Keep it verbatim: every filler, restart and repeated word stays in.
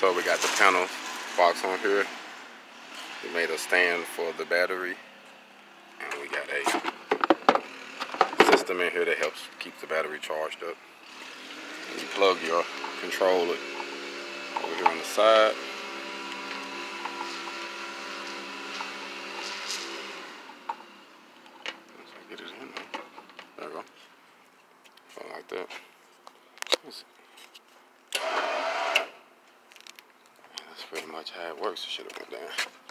So we got the panel box on here. We made a stand for the battery, and we got a system in here that helps keep the battery charged up. You plug your controller over here on the side. Once I get it in there, there we go. Something like that. Let's see. That's pretty much how it works. It should have went down.